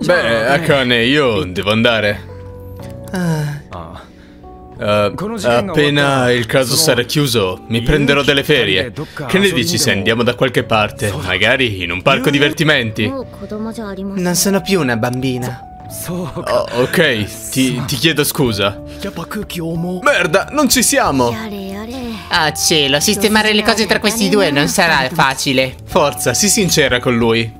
Già. Beh, Akane, io devo andare. Appena il caso sarà chiuso, mi prenderò delle ferie. Che ne dici se andiamo da qualche parte? Magari in un parco divertimenti. Non sono più una bambina. Oh, ok, ti chiedo scusa. Merda, non ci siamo. Ah cielo, sistemare le cose tra questi due non sarà facile. Forza, sii sincera con lui.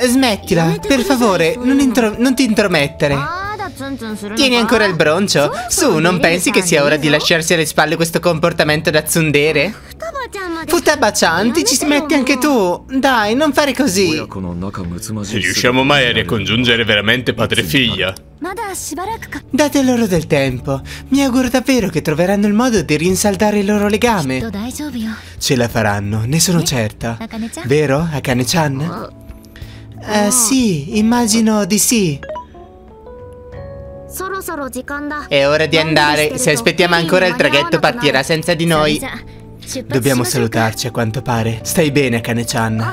Smettila, per favore, non ti intromettere. Tieni ancora il broncio? Su, non pensi che sia ora di lasciarsi alle spalle questo comportamento da tsundere? Futaba-chan, ti ci metti anche tu. Dai, non fare così. Se riusciamo mai a ricongiungere veramente padre e figlia. Date loro del tempo. Mi auguro davvero che troveranno il modo di rinsaldare il loro legame. Ce la faranno, ne sono certa. Vero, Akane-chan? Sì, immagino di sì. È ora di andare. Se aspettiamo ancora il traghetto partirà senza di noi. Dobbiamo salutarci a quanto pare. Stai bene, Akane-chan?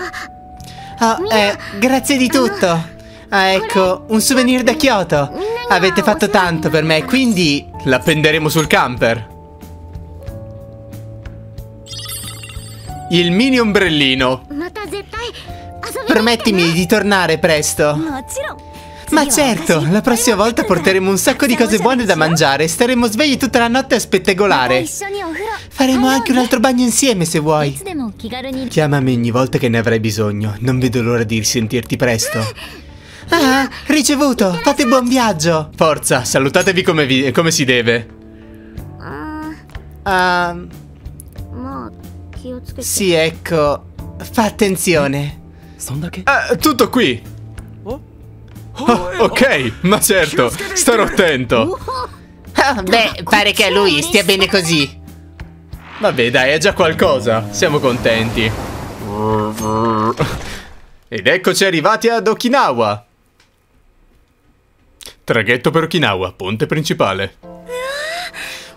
Grazie di tutto. Ah, ecco, un souvenir da Kyoto. Avete fatto tanto per me, quindi l'appenderemo sul camper. Il mini ombrellino. Promettimi di tornare presto. Ma certo, la prossima volta porteremo un sacco di cose buone da mangiare e staremo svegli tutta la notte a spettegolare. Faremo anche un altro bagno insieme se vuoi. Chiamami ogni volta che ne avrai bisogno. Non vedo l'ora di risentirti presto. Ah, ricevuto, fate buon viaggio. Forza, salutatevi come si deve. Sì, ecco, fa attenzione. Tutto qui. Oh, ok, ma certo, starò attento. Beh, pare che a lui stia bene così. Vabbè, dai, è già qualcosa. Siamo contenti. Ed eccoci arrivati ad Okinawa. Traghetto per Okinawa, ponte principale.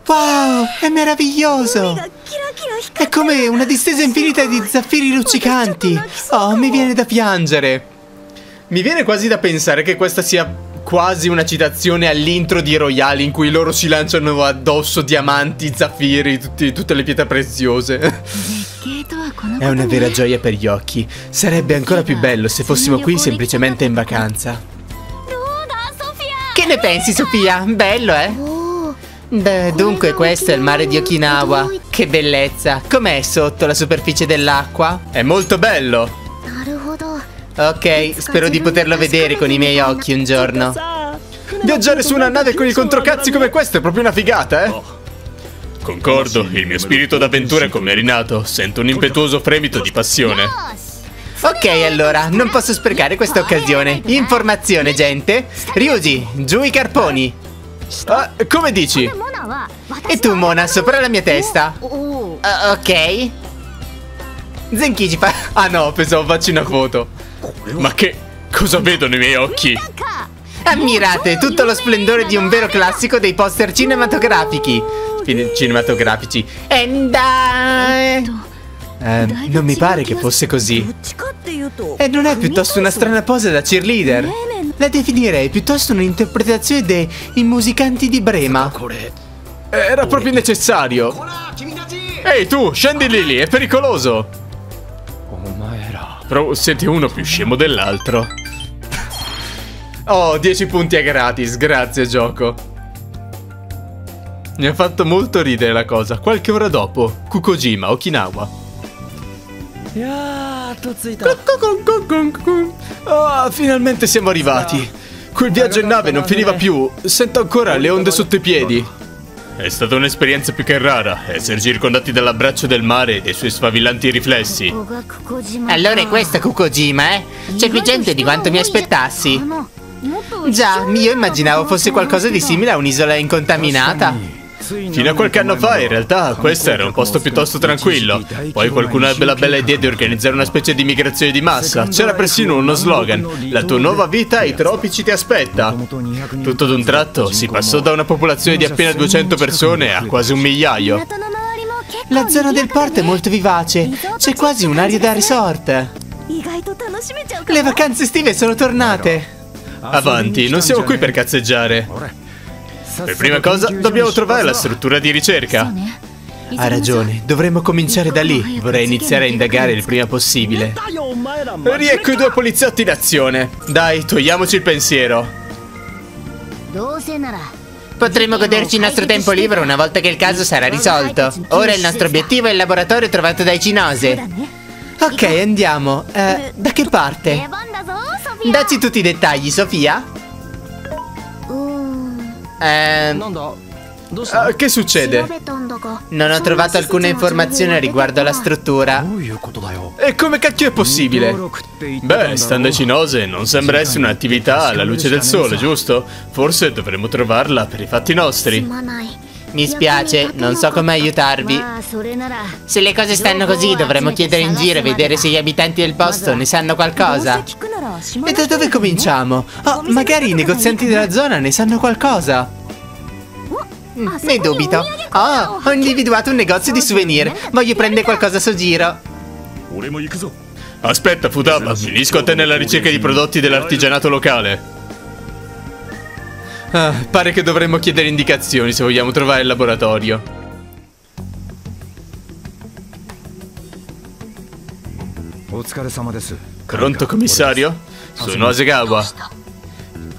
Wow, è meraviglioso. È come una distesa infinita di zaffiri luccicanti. Oh, mi viene da piangere. Mi viene quasi da pensare che questa sia quasi una citazione all'intro di Royale, in cui loro si lanciano addosso diamanti, zaffiri, tutte le pietre preziose. È una vera gioia per gli occhi. Sarebbe ancora più bello se fossimo qui semplicemente in vacanza. Che ne pensi, Sofia? Bello, eh? Beh, dunque questo è il mare di Okinawa. Che bellezza. Com'è sotto la superficie dell'acqua? È molto bello. Ok, spero di poterlo vedere con i miei occhi un giorno. Viaggiare su una nave con i controcazzi come questo è proprio una figata, eh? Concordo, il mio spirito d'avventura è come rinato. Sento un impetuoso fremito di passione. Ok, allora, non posso sprecare questa occasione. Informazione, gente. Ryuji, giù i carponi. Come dici? E tu, Mona, sopra la mia testa. Ok. Zenkichi fa... Ah no, pensavo facci una foto. Ma che... cosa vedo nei miei occhi? Ammirate tutto lo splendore di un vero classico dei poster cinematografici. Non mi pare che fosse così. E non è piuttosto una strana posa da cheerleader? La definirei piuttosto un'interpretazione dei musicanti di Brema. Era proprio necessario. Ehi tu, scendi lì, è pericoloso. Però siete uno più scemo dell'altro. Oh, 10 punti a gratis, grazie gioco. Mi ha fatto molto ridere la cosa. Qualche ora dopo, Kukojima, Okinawa. Oh, finalmente siamo arrivati. Quel viaggio in nave non finiva più. Sento ancora le onde sotto i piedi. È stata un'esperienza più che rara, essere circondati dall'abbraccio del mare e dei suoi sfavillanti riflessi. Allora è questa Kukojima, eh? C'è più gente di quanto mi aspettassi. Già, io immaginavo fosse qualcosa di simile a un'isola incontaminata. Fino a qualche anno fa, in realtà, questo era un posto piuttosto tranquillo. Poi qualcuno ebbe la bella idea di organizzare una specie di migrazione di massa. C'era persino uno slogan: la tua nuova vita ai tropici ti aspetta. Tutto ad un tratto si passò da una popolazione di appena 200 persone a quasi 1.000.000. La zona del porto è molto vivace. C'è quasi un'aria da resort. Le vacanze estive sono tornate. Avanti, non siamo qui per cazzeggiare. Per prima cosa dobbiamo trovare la struttura di ricerca. Ha ragione, dovremmo cominciare da lì. Vorrei iniziare a indagare il prima possibile. Riecco i due poliziotti in azione. Dai, togliamoci il pensiero. Potremmo goderci il nostro tempo libero una volta che il caso sarà risolto. Ora il nostro obiettivo è il laboratorio trovato dai Cinose. Ok, andiamo. Da che parte? Dacci tutti i dettagli, Sofia. Che succede? Non ho trovato alcuna informazione riguardo alla struttura. E come cacchio è possibile? Beh, stando a Cinose, non sembra essere un'attività alla luce del sole, giusto? Forse dovremmo trovarla per i fatti nostri. Mi spiace, non so come aiutarvi. Se le cose stanno così, dovremmo chiedere in giro e vedere se gli abitanti del posto ne sanno qualcosa. E da dove cominciamo? Oh, magari i negozianti della zona ne sanno qualcosa. Ne dubito. Oh, ho individuato un negozio di souvenir. Voglio prendere qualcosa a suo giro. Aspetta, Futaba, mi unisco a te nella ricerca di prodotti dell'artigianato locale. Ah, pare che dovremmo chiedere indicazioni se vogliamo trovare il laboratorio. Pronto, commissario? Sono Hasegawa.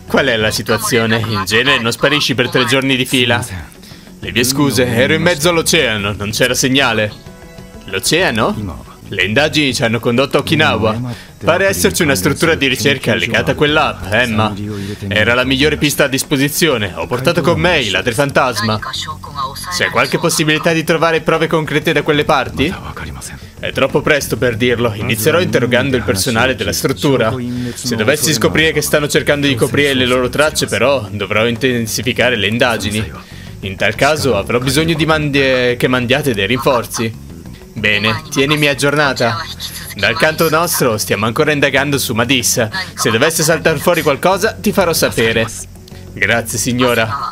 Qual è la situazione? In genere non sparisci per 3 giorni di fila. Le mie scuse, ero in mezzo all'oceano, non c'era segnale. L'oceano? Le indagini ci hanno condotto a Okinawa. Pare esserci una struttura di ricerca legata a quell'app, Emma. Era la migliore pista a disposizione. Ho portato con me il ladrifantasma. C'è qualche possibilità di trovare prove concrete da quelle parti? È troppo presto per dirlo. Inizierò interrogando il personale della struttura. Se dovessi scoprire che stanno cercando di coprire le loro tracce, però, dovrò intensificare le indagini. In tal caso avrò bisogno che mandiate dei rinforzi. Bene, tienimi aggiornata. Dal canto nostro stiamo ancora indagando su Madis. Se dovesse saltar fuori qualcosa ti farò sapere. Grazie signora.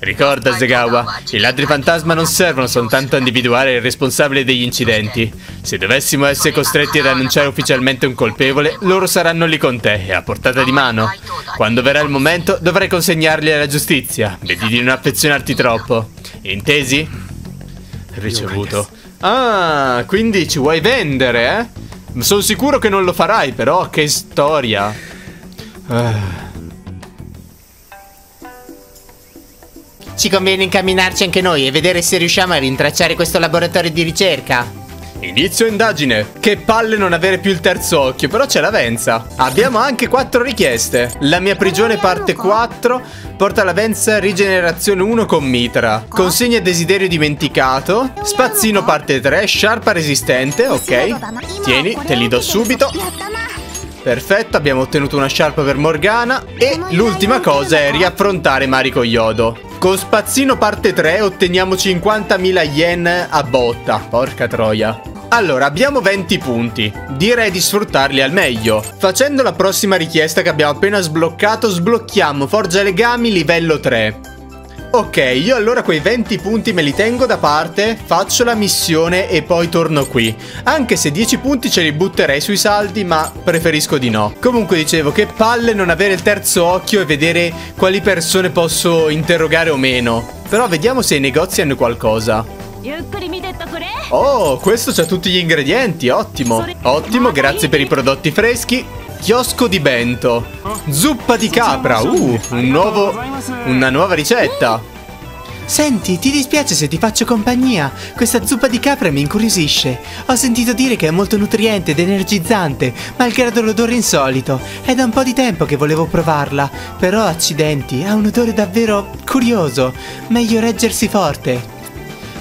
Ricorda Hasegawa, i ladri fantasma non servono soltanto a individuare il responsabile degli incidenti. Se dovessimo essere costretti ad annunciare ufficialmente un colpevole, loro saranno lì con te e a portata di mano. Quando verrà il momento dovrai consegnarli alla giustizia. Vedi di non affezionarti troppo. Intesi? Ricevuto. Ah, quindi ci vuoi vendere, eh? Sono sicuro che non lo farai, però, che storia. Ci conviene incamminarci anche noi e vedere se riusciamo a rintracciare questo laboratorio di ricerca. Inizio indagine. Che palle non avere più il terzo occhio, però c'è l'avanza. Abbiamo anche 4 richieste. La mia prigione parte 4. Porta l'avanza rigenerazione 1 con mitra. Consegna desiderio dimenticato. Spazzino parte 3. Sciarpa resistente, ok. Tieni, te li do subito. Perfetto, abbiamo ottenuto una sciarpa per Morgana. E l'ultima cosa è riaffrontare Mariko Hyodo. Con spazzino parte 3 otteniamo 50.000 yen a botta. Porca troia. Allora, abbiamo 20 punti. Direi di sfruttarli al meglio. Facendo la prossima richiesta che abbiamo appena sbloccato, sblocchiamo forgia legami livello 3. Ok, io allora quei 20 punti me li tengo da parte, faccio la missione e poi torno qui. Anche se 10 punti ce li butterei sui saldi, ma preferisco di no. Comunque dicevo, che palle non avere il terzo occhio e vedere quali persone posso interrogare o meno. Però vediamo se i negozi hanno qualcosa. Oh, questo c'ha tutti gli ingredienti, ottimo. Ottimo, grazie per i prodotti freschi. Chiosco di bento. Zuppa di capra. Una nuova ricetta. Senti, ti dispiace se ti faccio compagnia? Questa zuppa di capra mi incuriosisce. Ho sentito dire che è molto nutriente ed energizzante, malgrado l'odore insolito. È da un po' di tempo che volevo provarla. Però, accidenti, ha un odore davvero curioso. Meglio reggersi forte.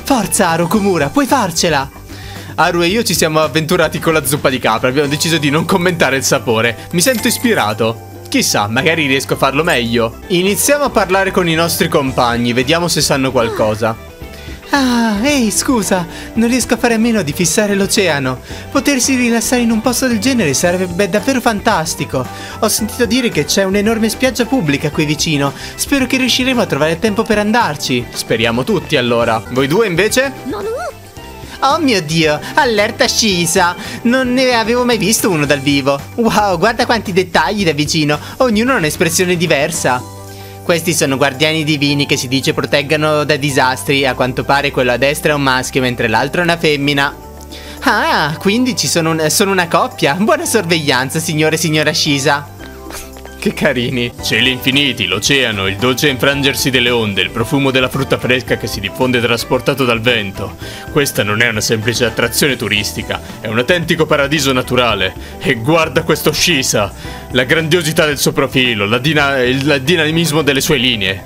Forza, Haru Kumura, puoi farcela! Haru e io ci siamo avventurati con la zuppa di capra. Abbiamo deciso di non commentare il sapore. Mi sento ispirato. Chissà, magari riesco a farlo meglio. Iniziamo a parlare con i nostri compagni. Vediamo se sanno qualcosa. Ah, ehi, scusa. Non riesco a fare a meno di fissare l'oceano. Potersi rilassare in un posto del genere sarebbe davvero fantastico. Ho sentito dire che c'è un'enorme spiaggia pubblica qui vicino. Spero che riusciremo a trovare tempo per andarci. Speriamo tutti, allora. Voi due, invece? No, no. Oh mio Dio, allerta Shisa! Non ne avevo mai visto uno dal vivo. Wow, guarda quanti dettagli da vicino, ognuno ha un'espressione diversa. Questi sono guardiani divini che si dice proteggano da disastri. A quanto pare quello a destra è un maschio, mentre l'altro è una femmina. Ah, quindi ci sono, sono una coppia. Buona sorveglianza, signore e signora Shisa. Che carini. Cieli infiniti, l'oceano, il dolce infrangersi delle onde, il profumo della frutta fresca che si diffonde trasportato dal vento. Questa non è una semplice attrazione turistica, è un autentico paradiso naturale. E guarda questo Shisa, la grandiosità del suo profilo, il dinamismo delle sue linee.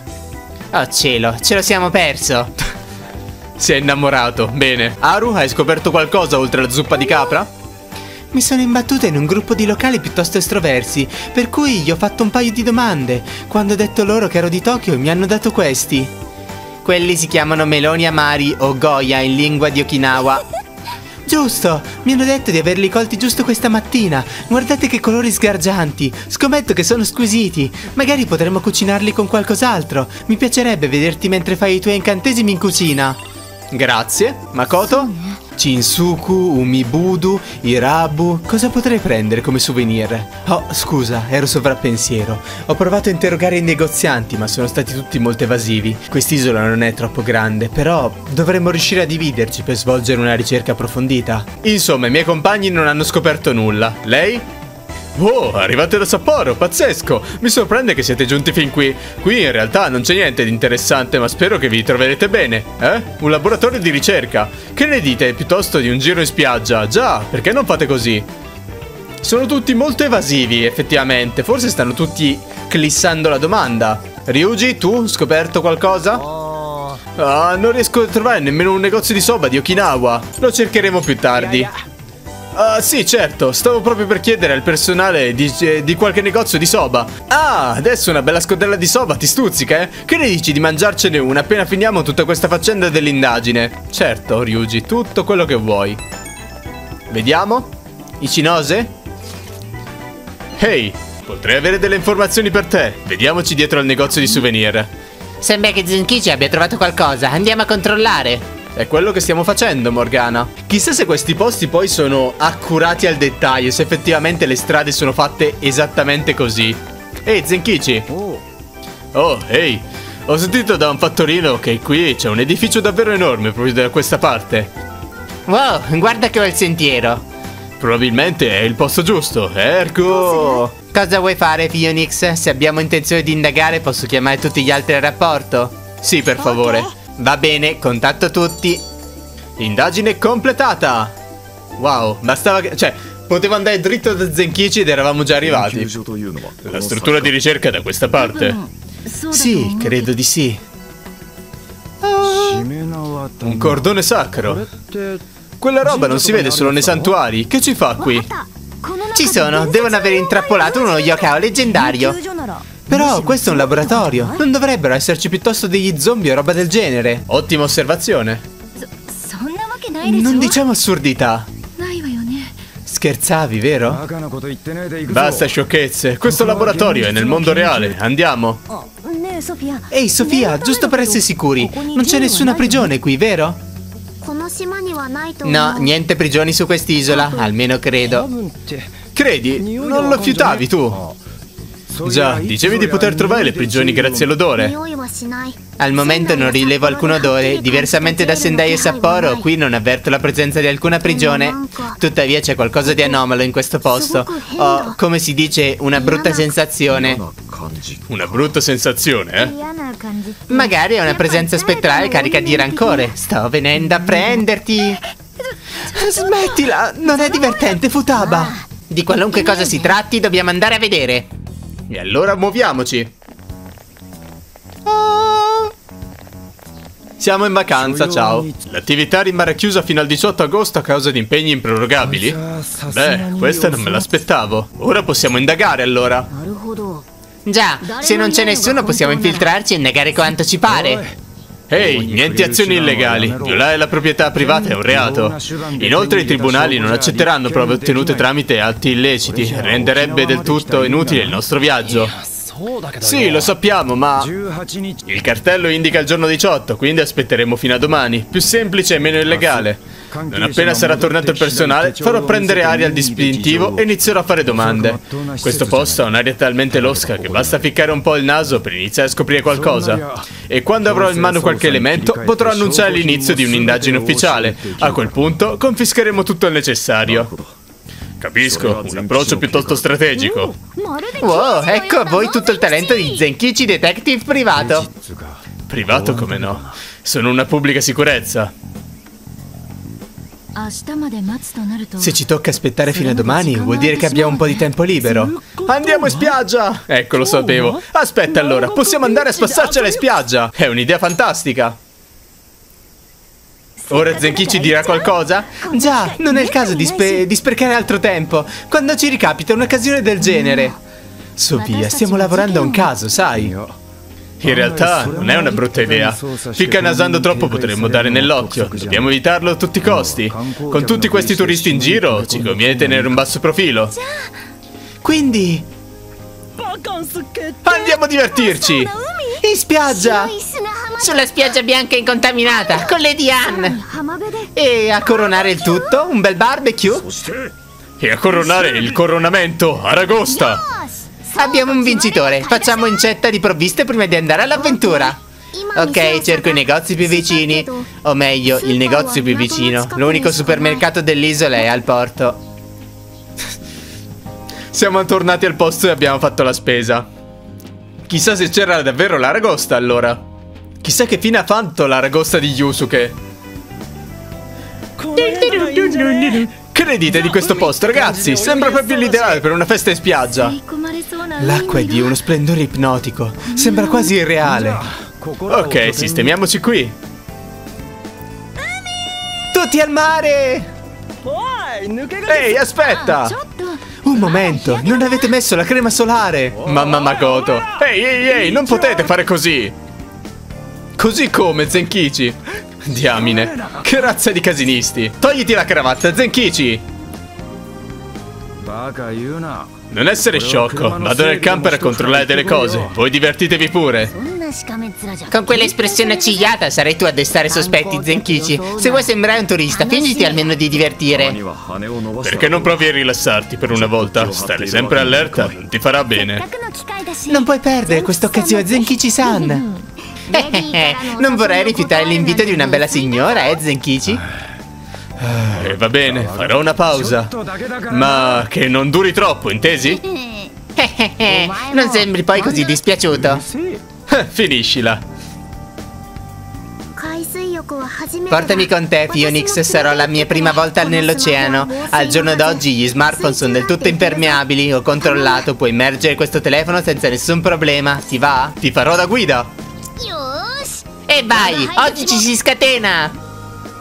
Oh cielo, ce lo siamo perso. Si è innamorato, bene. Haru, hai scoperto qualcosa oltre la zuppa di capra? Mi sono imbattuta in un gruppo di locali piuttosto estroversi, per cui gli ho fatto un paio di domande. Quando ho detto loro che ero di Tokyo, mi hanno dato questi. Quelli si chiamano meloni amari o Goya in lingua di Okinawa. Giusto, mi hanno detto di averli colti giusto questa mattina. Guardate che colori sgargianti, scommetto che sono squisiti. Magari potremmo cucinarli con qualcos'altro. Mi piacerebbe vederti mentre fai i tuoi incantesimi in cucina. Grazie, Makoto? Shinsuku, Umibudu, Irabu. Cosa potrei prendere come souvenir? Oh, scusa, ero sovrappensiero. Ho provato a interrogare i negozianti, ma sono stati tutti molto evasivi. Quest'isola non è troppo grande, però dovremmo riuscire a dividerci per svolgere una ricerca approfondita. Insomma, i miei compagni non hanno scoperto nulla. Lei? Oh, arrivate da Sapporo, pazzesco! Mi sorprende che siete giunti fin qui. Qui in realtà non c'è niente di interessante, ma spero che vi troverete bene. Eh? Un laboratorio di ricerca. Che ne dite piuttosto di un giro in spiaggia? Già, perché non fate così? Sono tutti molto evasivi, effettivamente. Forse stanno tutti clissando la domanda. Ryuji, tu, scoperto qualcosa? Ah, non riesco a trovare nemmeno un negozio di soba di Okinawa. Lo cercheremo più tardi. Ah, sì, certo, stavo proprio per chiedere al personale di qualche negozio di soba. Ah, adesso una bella scodella di soba ti stuzzica, eh? Che ne dici di mangiarcene una appena finiamo tutta questa faccenda dell'indagine? Certo, Ryuji, tutto quello che vuoi. Vediamo? Ichinose? Ehi, hey, potrei avere delle informazioni per te. Vediamoci dietro al negozio di souvenir. Sembra che Zenkichi abbia trovato qualcosa, andiamo a controllare. È quello che stiamo facendo, Morgana. Chissà se questi posti poi sono accurati al dettaglio, se effettivamente le strade sono fatte esattamente così. Ehi, Zenkichi. Oh, ehi. Ho sentito da un fattorino che qui c'è un edificio davvero enorme proprio da questa parte. Wow, guarda che ho il sentiero. Probabilmente è il posto giusto, ergo... Cosa vuoi fare, Phoenix? Se abbiamo intenzione di indagare posso chiamare tutti gli altri al rapporto? Sì, per favore. Okay. Va bene, contatto tutti. Indagine completata. Wow, bastava che... cioè, potevo andare dritto da Zenkichi ed eravamo già arrivati. La struttura di ricerca è da questa parte. Sì, credo di sì. Un cordone sacro. Quella roba non si vede solo nei santuari. Che ci fa qui? Ci sono, devono aver intrappolato uno yokao leggendario. Però questo è un laboratorio, non dovrebbero esserci piuttosto degli zombie o roba del genere? Ottima osservazione. Non diciamo assurdità. Scherzavi, vero? Basta sciocchezze, questo laboratorio è nel mondo reale, andiamo. Ehi Sofia, giusto per essere sicuri, non c'è nessuna prigione qui, vero? No, niente prigioni su quest'isola, almeno credo. Credi? Non lo fiutavi tu? Già, dicevi di poter trovare le prigioni grazie all'odore. Al momento non rilevo alcun odore. Diversamente da Sendai e Sapporo, qui non avverto la presenza di alcuna prigione. Tuttavia c'è qualcosa di anomalo in questo posto. Ho, come si dice, una brutta sensazione. Una brutta sensazione, eh? Magari è una presenza spettrale carica di rancore. Sto venendo a prenderti. Smettila, non è divertente, Futaba. Di qualunque cosa si tratti, dobbiamo andare a vedere. E allora muoviamoci. Siamo in vacanza, ciao. L'attività rimarrà chiusa fino al 18 agosto a causa di impegni improrogabili? Beh, questa non me l'aspettavo. Ora possiamo indagare allora. Già, se non c'è nessuno possiamo infiltrarci e indagare quanto ci pare. Ehi, niente azioni illegali. Violare la proprietà privata è un reato. Inoltre i tribunali non accetteranno prove ottenute tramite atti illeciti. Renderebbe del tutto inutile il nostro viaggio. Sì, lo sappiamo, ma... Il cartello indica il giorno 18, quindi aspetteremo fino a domani. Più semplice e meno illegale. Non appena sarà tornato il personale, farò prendere aria al distintivo e inizierò a fare domande. Questo posto ha un'aria talmente losca che basta ficcare un po' il naso per iniziare a scoprire qualcosa. E quando avrò in mano qualche elemento, potrò annunciare l'inizio di un'indagine ufficiale. A quel punto, confischeremo tutto il necessario. Capisco, un approccio piuttosto strategico. Wow, ecco a voi tutto il talento di Zenkichi Detective privato. Privato come no? Sono una pubblica sicurezza. Se ci tocca aspettare fino a domani, vuol dire che abbiamo un po' di tempo libero. Andiamo in spiaggia! Ecco, lo sapevo. Aspetta allora, possiamo andare a spassarcela in spiaggia. È un'idea fantastica. Ora Zenkichi dirà qualcosa? Già, non è il caso di sprecare altro tempo, quando ci ricapita un'occasione del genere. Sofia, stiamo lavorando a un caso, sai? In realtà non è una brutta idea. Ficcanasando troppo potremmo dare nell'occhio. Dobbiamo evitarlo a tutti i costi. Con tutti questi turisti in giro, ci conviene tenere un basso profilo. Quindi... andiamo a divertirci! In spiaggia! Sulla spiaggia bianca incontaminata, con Lady Anne! E a coronare il tutto, un bel barbecue! E a coronare il coronamento, Aragosta! Abbiamo un vincitore, facciamo incetta di provviste prima di andare all'avventura! Ok, cerco i negozi più vicini, o meglio, il negozio più vicino. L'unico supermercato dell'isola è al porto. Siamo tornati al posto e abbiamo fatto la spesa. Chissà se c'era davvero l'aragosta allora. Chissà che fine ha fatto l'aragosta di Yusuke. Che ne dite di questo posto, ragazzi? Sembra proprio l'ideale per una festa in spiaggia. L'acqua è di uno splendore ipnotico. Sembra quasi irreale. Ok, sistemiamoci qui. Tutti al mare! Ehi, aspetta! Un momento, non avete messo la crema solare! Mamma Makoto! Ehi, ehi, ehi, non potete fare così! Così come, Zenkichi? Diamine, che razza di casinisti! Togliti la cravatta, Zenkichi! Non essere sciocco, vado nel camper a controllare delle cose, voi divertitevi pure! Con quell'espressione accigliata sarai tu a destare sospetti, Zenkichi. Se vuoi sembrare un turista, fingiti almeno di divertire. Perché non provi a rilassarti per una volta? Stare sempre allerta non ti farà bene. Non puoi perdere questa occasione, Zenkichi-san. Non vorrei rifiutare l'invito di una bella signora, Zenkichi? Va bene, farò una pausa. Ma che non duri troppo, intesi? Non sembri poi così dispiaciuto. Finiscila. Portami con te, Phoenix. Sarà la mia prima volta nell'oceano. Al giorno d'oggi gli smartphone sono del tutto impermeabili. Ho controllato, puoi immergere questo telefono senza nessun problema. Ti va? Ti farò da guida. E vai, oggi ci si scatena.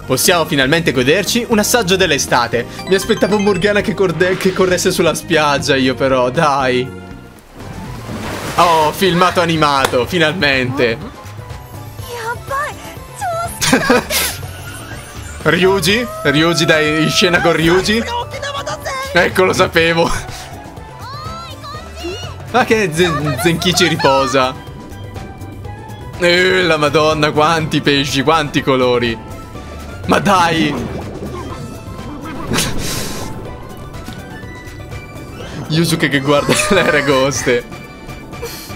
Possiamo finalmente goderci un assaggio dell'estate. Mi aspettavo Morgana che corresse sulla spiaggia. Io però, dai. Oh, filmato animato, finalmente. Ryuji? Ryuji, dai, in scena con Ryuji. Ecco, lo sapevo. Ma che Zenkichi riposa. La madonna, quanti pesci, quanti colori. Ma dai. Yusuke che guarda le aragoste.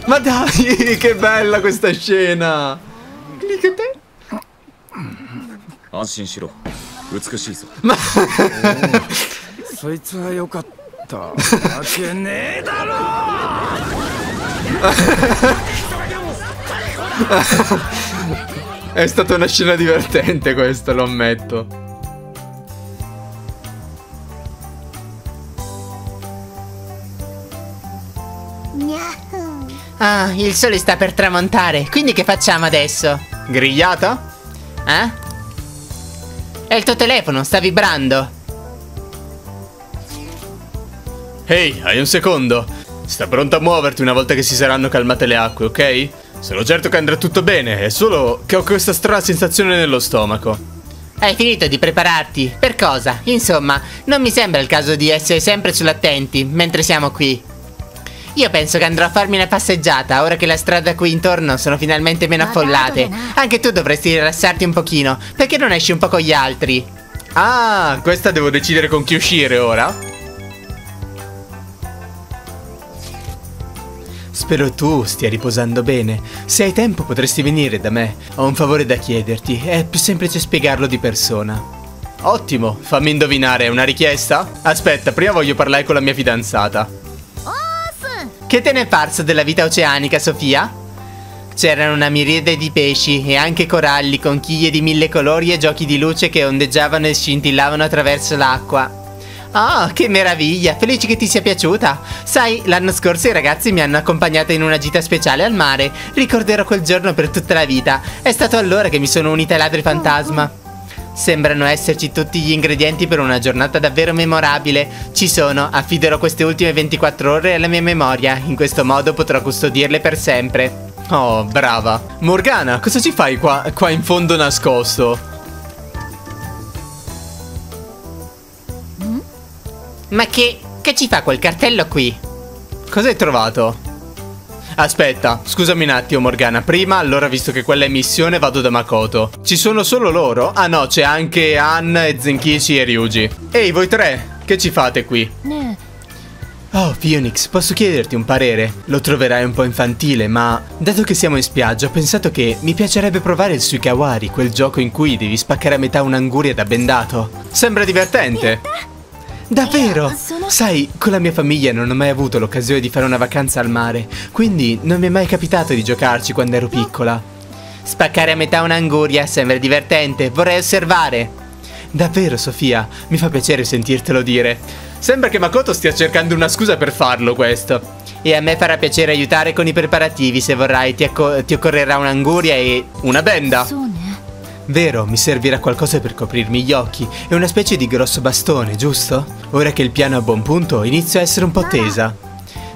Ma dai, che bella questa scena! Ma... È stata una scena divertente questa, lo ammetto. Ah, il sole sta per tramontare, quindi che facciamo adesso? Grigliata? Eh? È il tuo telefono, sta vibrando. Ehi, hai un secondo. Sta pronto a muoverti una volta che si saranno calmate le acque, ok? Sono certo che andrà tutto bene, è solo che ho questa strana sensazione nello stomaco. Hai finito di prepararti? Per cosa? Insomma, non mi sembra il caso di essere sempre sull'attenti, mentre siamo qui. Io penso che andrò a farmi una passeggiata, ora che la strada qui intorno sono finalmente meno affollate. Anche tu dovresti rilassarti un pochino, perché non esci un po' con gli altri? Ah, questa devo decidere con chi uscire ora? Spero tu stia riposando bene. Se hai tempo potresti venire da me. Ho un favore da chiederti, è più semplice spiegarlo di persona. Ottimo, fammi indovinare, è una richiesta? Aspetta, prima voglio parlare con la mia fidanzata. Che te ne è parso della vita oceanica, Sofia? C'erano una miriade di pesci e anche coralli, conchiglie di mille colori e giochi di luce che ondeggiavano e scintillavano attraverso l'acqua. Oh, che meraviglia, felice che ti sia piaciuta. Sai, l'anno scorso i ragazzi mi hanno accompagnata in una gita speciale al mare. Ricorderò quel giorno per tutta la vita. È stato allora che mi sono unita ai ladri fantasma. Sembrano esserci tutti gli ingredienti per una giornata davvero memorabile. Ci sono, affiderò queste ultime 24 ore alla mia memoria. In questo modo potrò custodirle per sempre. Oh, brava. Morgana, cosa ci fai qua in fondo nascosto? Ma che ci fa quel cartello qui? Cosa hai trovato? Aspetta, scusami un attimo Morgana, prima, allora visto che quella è missione vado da Makoto. Ci sono solo loro? Ah no, c'è anche Anne, e Zenkichi e Ryuji. Ehi, voi tre, che ci fate qui? Oh, Phoenix, posso chiederti un parere? Lo troverai un po' infantile, ma dato che siamo in spiaggia ho pensato che mi piacerebbe provare il Suikawari, quel gioco in cui devi spaccare a metà un'anguria da bendato. Sembra divertente! Davvero? Sai, con la mia famiglia non ho mai avuto l'occasione di fare una vacanza al mare, quindi non mi è mai capitato di giocarci quando ero piccola. Spaccare a metà un'anguria sembra divertente, vorrei osservare. Davvero, Sofia, mi fa piacere sentirtelo dire. Sembra che Makoto stia cercando una scusa per farlo questo. E a me farà piacere aiutare con i preparativi, se vorrai ti occorrerà un'anguria e una benda. Vero, mi servirà qualcosa per coprirmi gli occhi e una specie di grosso bastone, giusto? Ora che il piano è a buon punto, inizio a essere un po' tesa.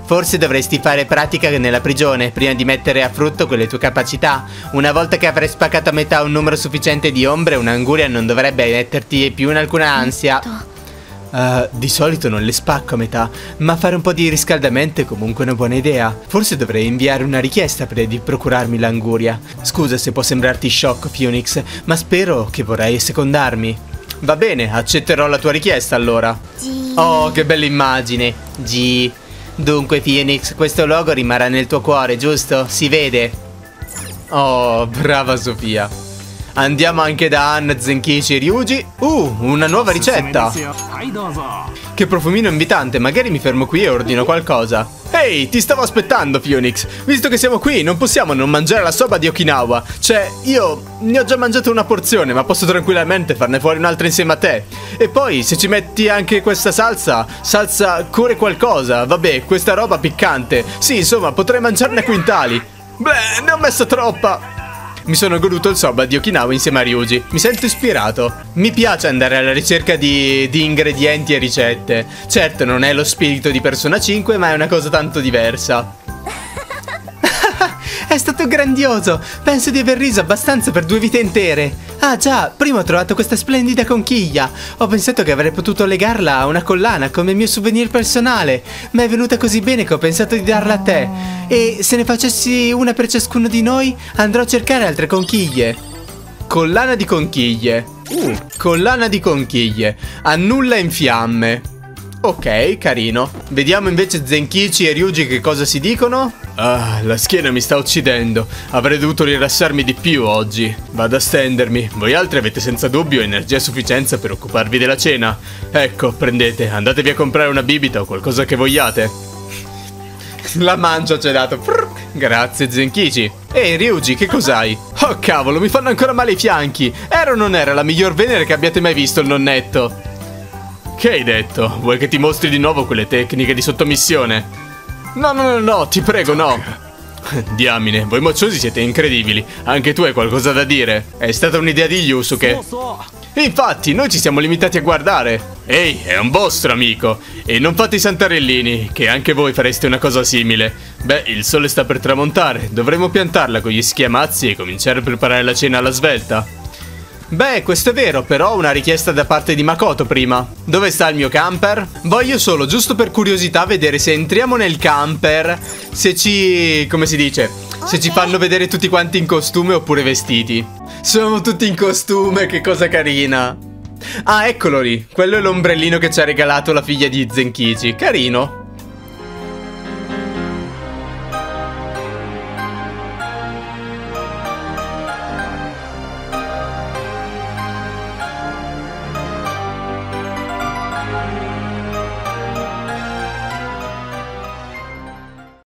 Forse dovresti fare pratica nella prigione prima di mettere a frutto quelle tue capacità. Una volta che avrai spaccato a metà un numero sufficiente di ombre, un'anguria non dovrebbe metterti più in alcuna ansia. Di solito non le spacco a metà, ma fare un po' di riscaldamento è comunque una buona idea. Forse dovrei inviare una richiesta per di procurarmi l'anguria. Scusa se può sembrarti sciocco, Phoenix, ma spero che vorrai secondarmi. Va bene, accetterò la tua richiesta allora. Oh, che bella immagine. Dunque, Phoenix, questo logo rimarrà nel tuo cuore, giusto? Si vede. Oh, brava Sofia. Andiamo anche da Anne, Zenkichi e Ryuji. Una nuova ricetta. Che profumino invitante, magari mi fermo qui e ordino qualcosa. Ehi, ti stavo aspettando, Phoenix. Visto che siamo qui, non possiamo non mangiare la soba di Okinawa. Cioè, io ne ho già mangiato una porzione, ma posso tranquillamente farne fuori un'altra insieme a te. E poi, se ci metti anche questa salsa core qualcosa. Vabbè, questa roba piccante. Sì, insomma, potrei mangiarne quintali. Beh, ne ho messo troppa. Mi sono goduto il soba di Okinawa insieme a Ryuji. Mi sento ispirato. Mi piace andare alla ricerca di ingredienti e ricette. Certo, non è lo spirito di Persona 5, ma è una cosa tanto diversa. È stato grandioso. Penso di aver riso abbastanza per 2 vite intere. Ah già, prima ho trovato questa splendida conchiglia. Ho pensato che avrei potuto legarla a una collana come mio souvenir personale, ma è venuta così bene che ho pensato di darla a te. E se ne facessi una per ciascuno di noi, andrò a cercare altre conchiglie. Collana di conchiglie. Collana di conchiglie. Annulla in fiamme. Ok, carino. Vediamo invece Zenkichi e Ryuji che cosa si dicono. Ah, la schiena mi sta uccidendo. Avrei dovuto rilassarmi di più oggi. Vado a stendermi. Voi altri avete senza dubbio energia a sufficienza per occuparvi della cena. Ecco, prendete, andatevi a comprare una bibita o qualcosa che vogliate. La mangio ci ha dato. Grazie Zenkichi. Ehi Ryuji, che cos'hai? Oh cavolo, mi fanno ancora male i fianchi. Era o non era la miglior Venere che abbiate mai visto il nonnetto? Che hai detto? Vuoi che ti mostri di nuovo quelle tecniche di sottomissione? No, ti prego no. Diamine, voi mocciosi siete incredibili. Anche tu hai qualcosa da dire. È stata un'idea di Yusuke. Infatti, noi ci siamo limitati a guardare. Ehi, è un vostro amico. E non fate i santarellini, che anche voi fareste una cosa simile. Beh, il sole sta per tramontare. Dovremmo piantarla con gli schiamazzi e cominciare a preparare la cena alla svelta. Beh, questo è vero, però una richiesta da parte di Makoto prima. Dove sta il mio camper? Voglio solo, giusto per curiosità, vedere se entriamo nel camper, se ci... come si dice? Se ci fanno vedere tutti quanti in costume oppure vestiti. Siamo tutti in costume, che cosa carina. Ah, eccolo lì. Quello è l'ombrellino che ci ha regalato la figlia di Zenkichi. Carino.